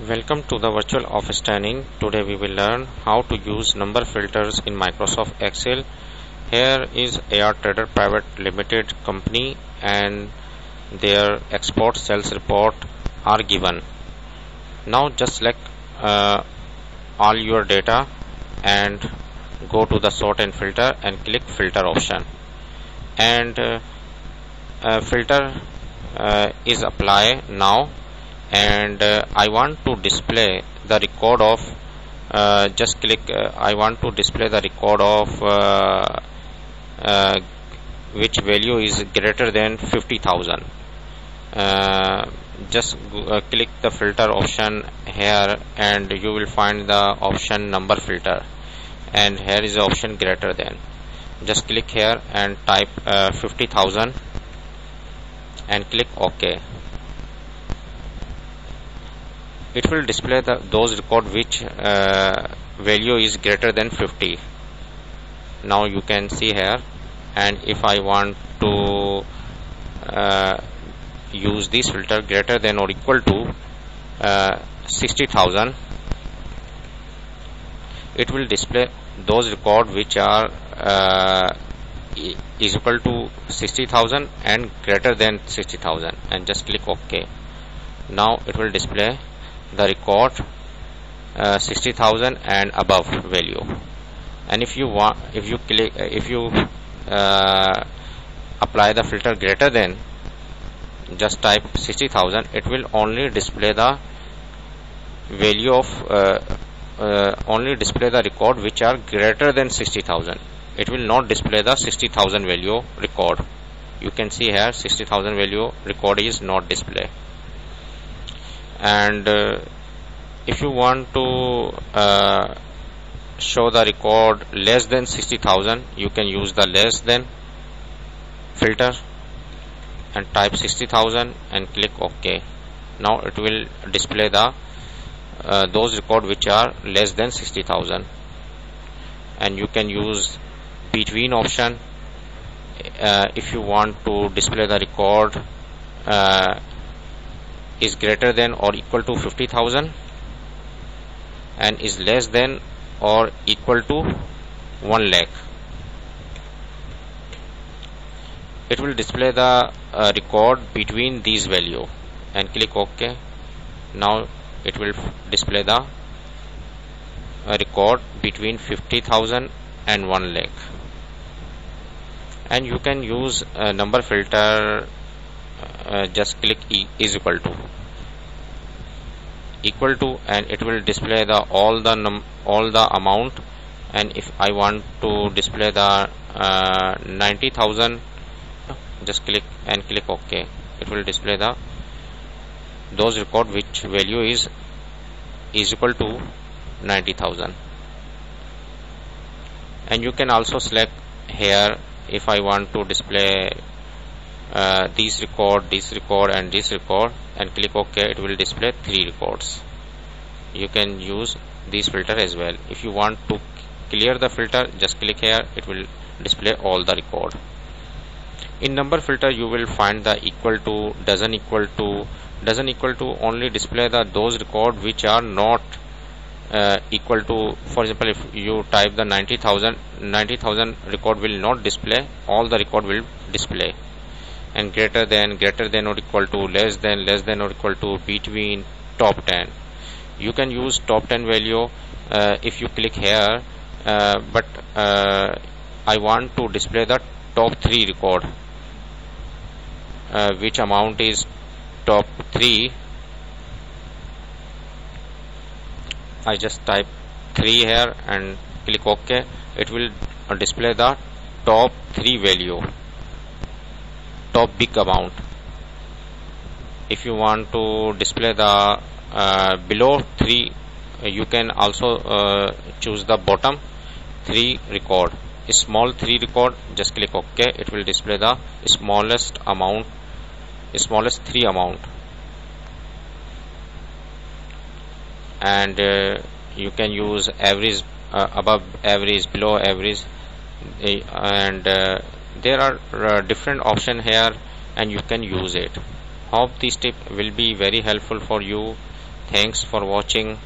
Welcome to the Virtual Office Training. Today we will learn how to use number filters in Microsoft Excel. Here is AR Trader Private Limited company and their export sales report are given. Now just select all your data and go to the sort and filter and click filter option, and filter is apply now. And I want to display the record of I want to display the record of which value is greater than 50,000. Click the filter option here and you will find the option number filter, and here is the option greater than. Just click here and type 50,000 and click OK. It will display those record which value is greater than 50. Now you can see here, and if I want to use this filter greater than or equal to 60,000, it will display those record which are is equal to 60,000 and greater than 60,000, and just click OK. Now it will display the record 60,000 and above value. And if you apply the filter greater than, just type 60,000, it will only display the value of only display the record which are greater than 60,000. It will not display the 60,000 value record. You can see here 60,000 value record is not displayed. And if you want to show the record less than 60,000, you can use the less than filter and type 60,000 and click OK. Now it will display the those record which are less than 60,000, and you can use between option if you want to display the record is greater than or equal to 50,000 and is less than or equal to 1 lakh. It will display the record between these value and click OK. Now it will display the record between 50,000 and 1 lakh. And you can use a number filter. Just click is equal to, and it will display the all the amount. And if I want to display the 90,000, just click and click OK. It will display the those record which value is equal to 90,000. And you can also select here, if I want to display this record and click OK. It will display 3 records. You can use this filter as well. If you want to clear the filter, just click here. It will display all the record. In number filter you will find the equal to, doesn't equal to. Doesn't equal to only display those record which are not equal to. For example, if you type the 90,000 record will not display, all the record will display. And greater than or equal to, less than or equal to, between, top 10. You can use top 10 value if you click here, but I want to display the top 3 record, which amount is top 3. I just type 3 here and click OK. It will display the top 3 value, top big amount. If you want to display the below 3, you can also choose the bottom 3 record, small 3 record. Just click OK. It will display the smallest 3 amount. And you can use average, above average, below average, and there are different options here, and you can use it. Hope this tip will be very helpful for you. Thanks for watching.